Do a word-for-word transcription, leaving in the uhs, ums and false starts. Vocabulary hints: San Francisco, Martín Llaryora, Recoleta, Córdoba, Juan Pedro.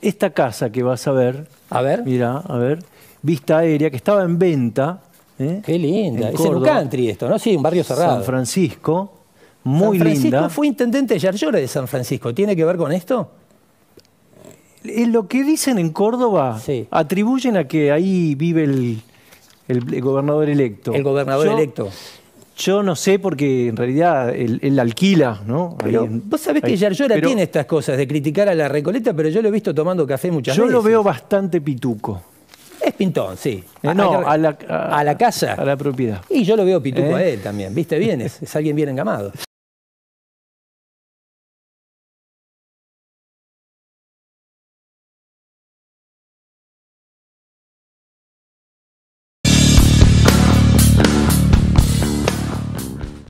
esta casa que vas a ver. A ver. Mirá, a ver. Vista aérea, que estaba en venta. ¿eh? Qué linda. En es Córdoba, en un country esto, ¿no? Sí, un barrio cerrado. San Francisco. Muy San Francisco linda. Fue intendente Llaryora de San Francisco. ¿Tiene que ver con esto? Lo que dicen en Córdoba sí. atribuyen a que ahí vive el, el, el gobernador electo. El gobernador yo, electo. Yo no sé porque en realidad él, él alquila, ¿no? Pero, ahí, vos sabés ahí, que Llaryora pero, tiene estas cosas de criticar a la Recoleta, pero yo lo he visto tomando café muchas yo veces. Yo lo veo bastante pituco. Es pintón, sí. Eh, no, a la, a, a la casa. A la propiedad. Y yo lo veo pituco eh. a él también, ¿viste? Bien, es, es alguien bien engamado.